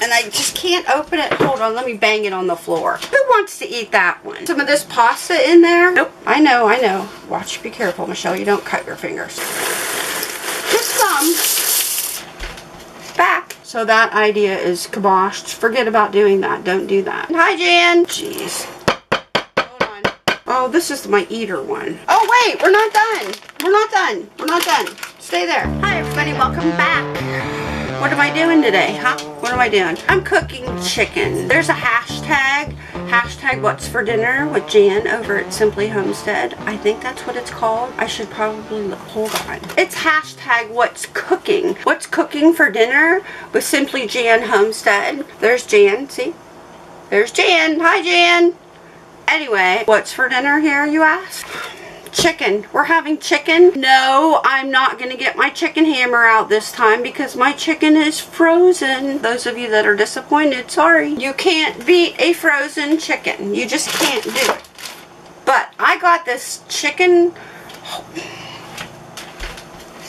and I just can't open it. Hold on, let me bang it on the floor. Who wants to eat that one? Some of this pasta in there. Nope. I know. Watch, be careful, Michelle. You don't cut your fingers. This thumb back. So that idea is kiboshed. Forget about doing that. Don't do that. Hi, Jan. Jeez. Hold on. Oh, this is my eater one. Oh, wait. We're not done. We're not done. We're not done. Stay there. Hi, everybody. Welcome back. What am I doing today, huh? What am I doing? I'm cooking chicken. There's a hashtag what's for dinner with Jan over at Simply Homestead. I think that's what it's called. I should probably look, hold on. It's hashtag what's cooking for dinner with Simply Jan Homestead. There's Jan, see? There's Jan, hi Jan. Anyway, what's for dinner here, you ask? Chicken. We're having chicken. No, I'm not going to get my chicken hammer out this time because my chicken is frozen. Those of you that are disappointed, sorry. You can't beat a frozen chicken. You just can't do it. But I got this chicken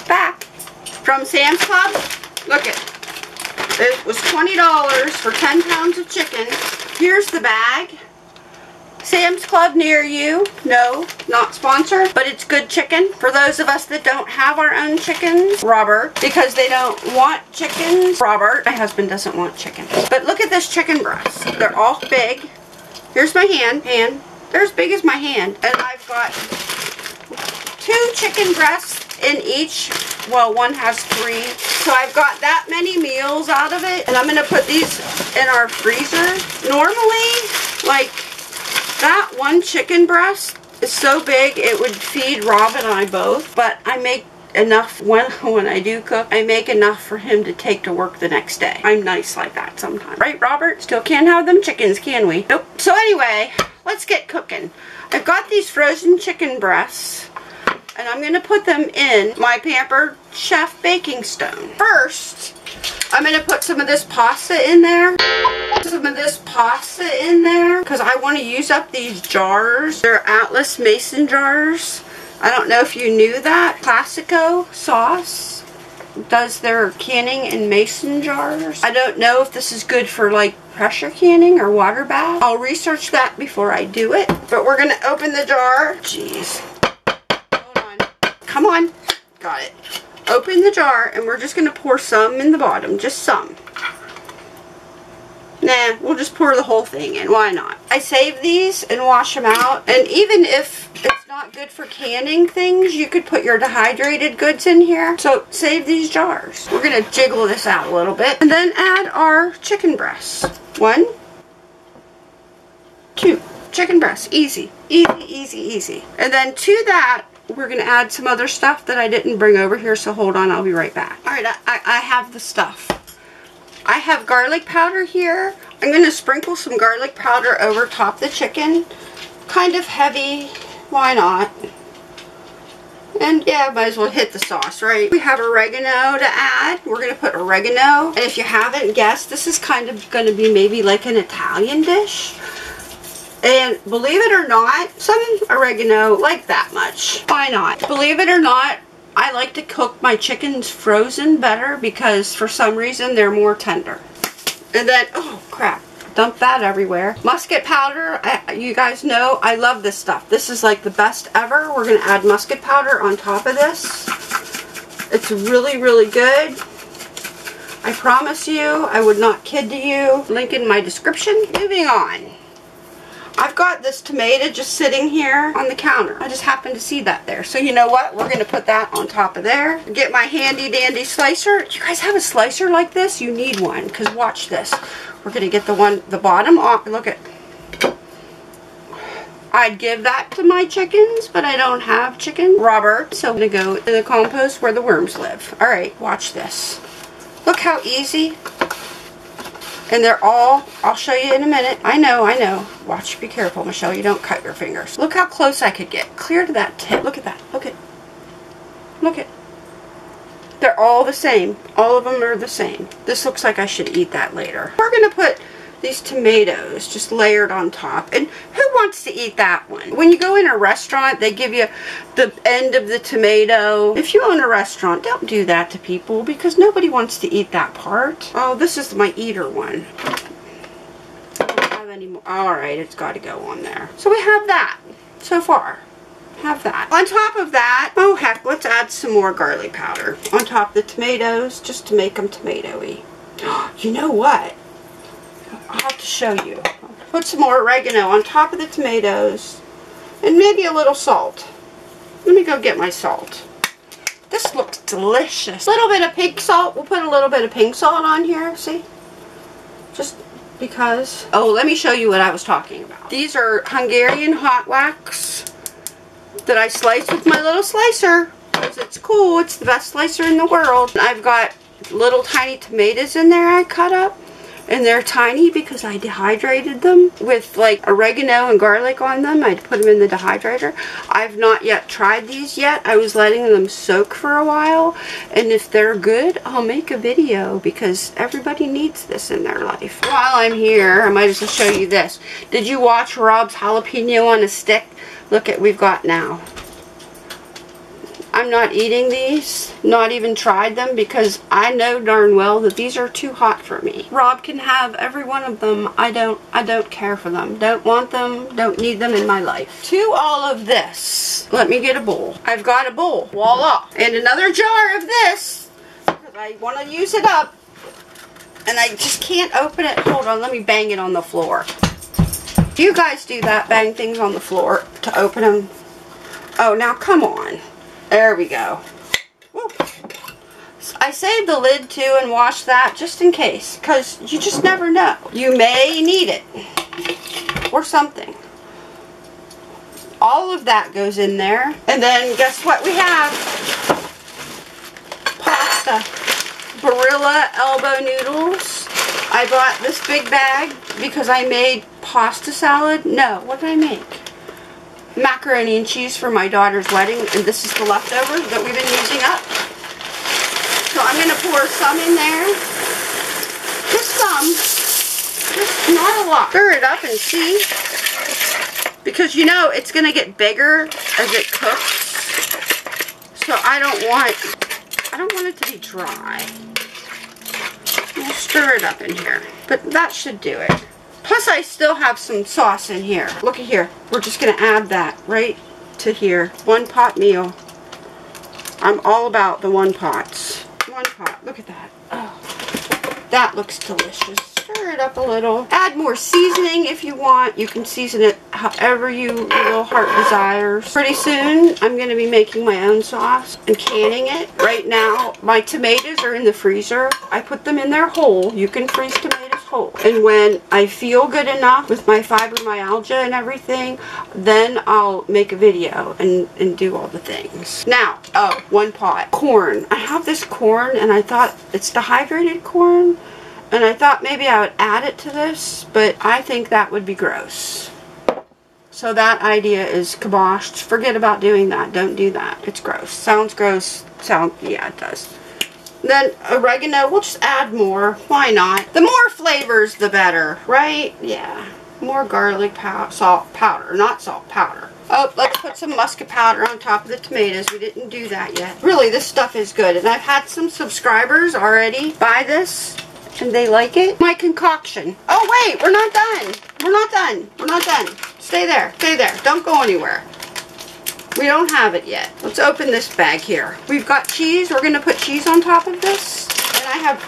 back from Sam's Club. Look it. It was $20 for 10 pounds of chicken. Here's the bag. Sam's Club near you. No, not sponsored, but it's good chicken. For those of us that don't have our own chickens, Robert, because they don't want chickens. Robert, my husband doesn't want chicken. But look at this chicken breast. They're all big. Here's my hand. They're as big as my hand. And I've got 2 chicken breasts in each. Well, one has 3. So I've got that many meals out of it. And I'm going to put these in our freezer. Normally, like, that one chicken breast is so big it would feed Rob and I both, but I make enough when I do cook. I make enough for him to take to work the next day. I'm nice like that sometimes. Right, Robert? Still can't have them chickens, can we? Nope. So anyway, let's get cooking. I've got these frozen chicken breasts, and I'm going to put them in my Pampered Chef baking stone. First, I'm going to put some of this pasta in there. Because I want to use up these jars. They're Atlas Mason jars. I don't know if you knew that. Classico sauce does their canning in mason jars. I don't know if this is good for like pressure canning or water bath. I'll research that before I do it. But we're going to open the jar. Jeez. Hold on. Come on. Got it. Open the jar and we're just going to pour some in the bottom. Just some. Nah, we'll just pour the whole thing in. Why not? I save these and wash them out. And even if it's not good for canning things, you could put your dehydrated goods in here. So save these jars. We're going to jiggle this out a little bit. And then add our chicken breasts. 1, 2. Chicken breasts. Easy. Easy, easy, easy. And then to that, we're going to add some other stuff that I didn't bring over here. So hold on, I'll be right back. Alright, I have the stuff. I have garlic powder here. I'm going to sprinkle some garlic powder over top the chicken. Kind of heavy. Why not? And yeah, might as well hit the sauce, right? We have oregano to add. We're going to put oregano. And if you haven't guessed, this is kind of going to be maybe like an Italian dish. And believe it or not, some oregano like that much. Why not? Believe it or not, I like to cook my chickens frozen better because for some reason they're more tender. And then, oh crap, dump that everywhere. Musket powder, you guys know I love this stuff. This is like the best ever. We're going to add musket powder on top of this. It's really, really good. I promise you, I would not kid you. Link in my description. Moving on. I've got this tomato just sitting here on the counter. I just happened to see that there. So you know what? We're going to put that on top of there. Get my handy dandy slicer. Do you guys have a slicer like this? You need one because watch this. We're going to get the one, the bottom off. Look at. I'd give that to my chickens, but I don't have chicken. Robert. So I'm going to go to the compost where the worms live. Alright, watch this. Look how easy. And they're all, I'll show you in a minute. I know. Watch, be careful, Michelle. You don't cut your fingers. Look how close I could get. Clear to that tip. Look at that. Look at. They're all the same. All of them are the same. This looks like I should eat that later. We're going to put these tomatoes just layered on top. And who wants to eat that one? When you go in a restaurant, they give you the end of the tomato. If you own a restaurant, don't do that to people because nobody wants to eat that part. Oh, this is my eater one. I don't have any more. Alright, it's got to go on there. So we have that so far. Have that. On top of that, oh heck, let's add some more garlic powder on top of the tomatoes just to make them tomatoey. You know what? I'll have to show you. Put some more oregano on top of the tomatoes and maybe a little salt. Let me go get my salt. This looks delicious. A little bit of pink salt. We'll put a little bit of pink salt on here. See? Just because. Oh, let me show you what I was talking about. These are Hungarian hot wax that I slice with my little slicer because it's cool. It's the best slicer in the world. I've got little tiny tomatoes in there I cut up, and they're tiny because I dehydrated them with like oregano and garlic on them. I put them in the dehydrator. I've not yet tried these yet. I was letting them soak for a while, and if they're good, I'll make a video because everybody needs this in their life. While I'm here, I might as well show you this. Did you watch Rob's jalapeno on a stick? Look at what we've got now. I'm not eating these, not even tried them, because I know darn well that these are too hot for me. Rob can have every one of them. I don't care for them. Don't want them, don't need them in my life. To all of this, let me get a bowl. I've got a bowl, voila. And another jar of this, because I want to use it up, and I just can't open it. Hold on, let me bang it on the floor. Do you guys do that? Bang things on the floor to open them? Oh, now come on. There we go. Woo. I saved the lid too and washed that just in case, because you just never know. You may need it or something. All of that goes in there. And then guess what we have? Pasta. Barilla elbow noodles. I bought this big bag because I made pasta salad. No, what did I make? Macaroni and cheese for my daughter's wedding, and this is the leftover that we've been using up. So I'm going to pour some in there. Just some. Just not a lot. Stir it up and see. Because you know it's going to get bigger as it cooks. So I don't want it to be dry. We'll stir it up in here, but that should do it. Plus I still have some sauce in here. Look at here, we're just gonna add that right to here. One pot meal. I'm all about the one pots. One pot, look at that. Oh, that looks delicious. Stir it up a little. Add more seasoning if you want. You can season it however your little heart desires. Pretty soon I'm gonna be making my own sauce and canning it. Right now my tomatoes are in the freezer. I put them in there whole. You can freeze tomatoes. And when I feel good enough with my fibromyalgia and everything, then I'll make a video and do all the things. Now, oh, one pot. Corn. I have this corn and I thought it's dehydrated corn. And I thought maybe I would add it to this, but I think that would be gross. So that idea is kiboshed. Forget about doing that. Don't do that. It's gross. Sounds gross. Yeah, it does. Then oregano, we'll just add more. Why not? The more flavors, the better, right? Yeah. More garlic powder, salt powder, not salt powder. Oh, let's put some muscat powder on top of the tomatoes. We didn't do that yet. Really, this stuff is good. And I've had some subscribers already buy this, and they like it. My concoction. Oh, wait, we're not done. We're not done. We're not done. Stay there. Stay there. Don't go anywhere. We don't have it yet. Let's open this bag here. We've got cheese. We're going to put cheese on top of this. And I have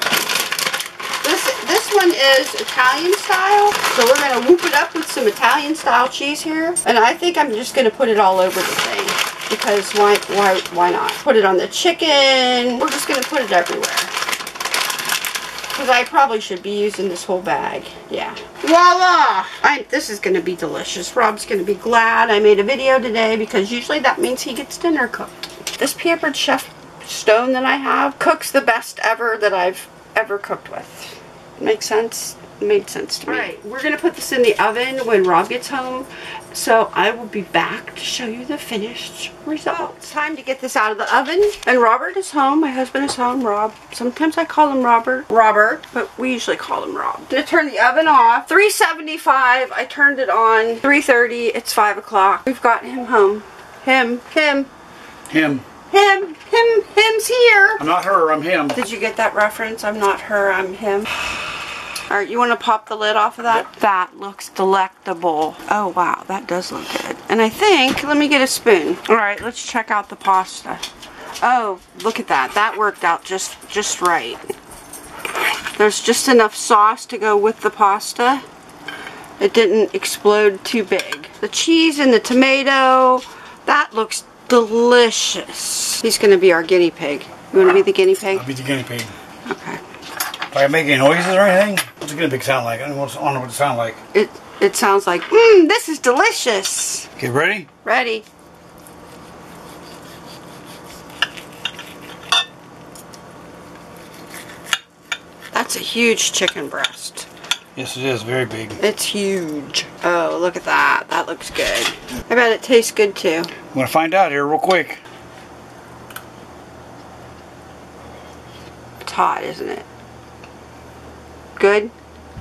this one is Italian style. So we're going to whoop it up with some Italian style cheese here. And I think I'm just going to put it all over the thing. Because why not? Put it on the chicken. We're just going to put it everywhere. Because I probably should be using this whole bag. Yeah. Voila! This is going to be delicious. Rob's going to be glad I made a video today because usually that means he gets dinner cooked. This Pampered Chef stone that I have cooks the best ever that I've ever cooked with. Makes sense? made sense to me. All right, we're going to put this in the oven when Rob gets home. So I will be back to show you the finished result. So it's time to get this out of the oven. And Robert is home. My husband is home. Rob. Sometimes I call him Robert, but we usually call him Rob. I'm going to turn the oven off. 375. I turned it on. 3:30. It's 5 o'clock. We've got him home. Him's here. I'm not her. I'm him. Did you get that reference? I'm not her. I'm him. All right, you want to pop the lid off of that? Yep. That looks delectable. Oh, wow, that does look good. And I think, let me get a spoon. All right, let's check out the pasta. Oh, look at that. That worked out just right. There's just enough sauce to go with the pasta. It didn't explode too big. The cheese and the tomato, that looks delicious. He's going to be our guinea pig. You want to be the guinea pig? I'll be the guinea pig. Okay. Are you making noises or anything? What's a guinea pig sound like? I don't know what it sounds like. It sounds like, mmm, this is delicious. Okay, ready? Ready. That's a huge chicken breast. Yes, it is. Very big. It's huge. Oh, look at that. That looks good. I bet it tastes good, too. I'm going to find out here real quick. It's hot, isn't it? Good?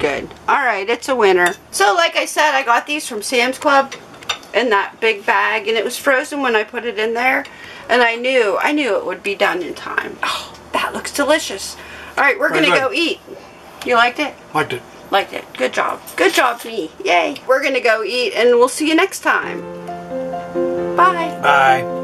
Good. Alright, it's a winner. So like I said, I got these from Sam's Club in that big bag, and it was frozen when I put it in there, and I knew it would be done in time. Oh, that looks delicious. Alright, we're going to go eat. You liked it? Liked it. Liked it. Good job. Good job, me. Yay. We're going to go eat, and we'll see you next time. Bye. Bye.